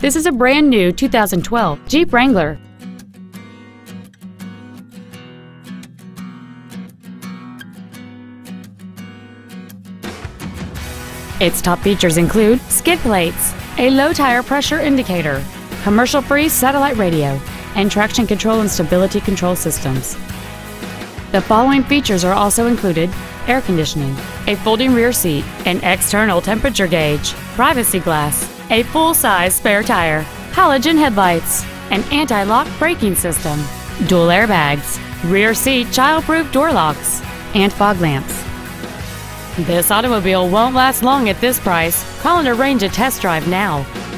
This is a brand new 2012 Jeep Wrangler. Its top features include skid plates, a low tire pressure indicator, commercial-free satellite radio, and traction control and stability control systems. The following features are also included: air conditioning, a folding rear seat, an external temperature gauge, privacy glass, a full-size spare tire, halogen headlights, an anti-lock braking system, dual airbags, rear seat child-proof door locks, and fog lamps. This automobile won't last long at this price. Call and arrange a test drive now.